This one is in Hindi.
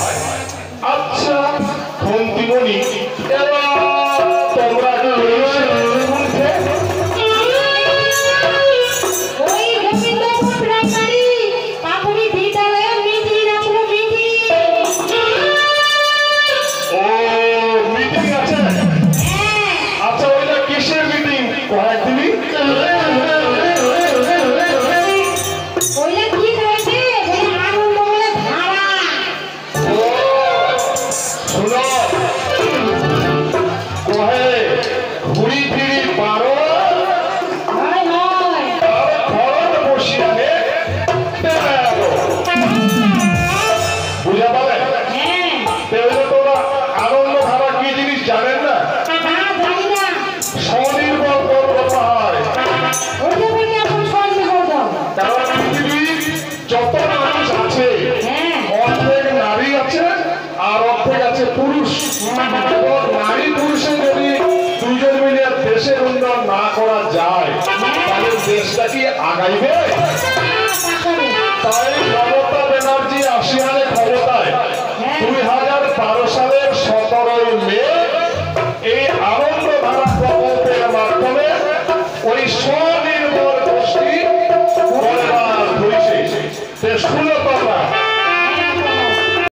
अच्छा हंतिमणि Let's pull up.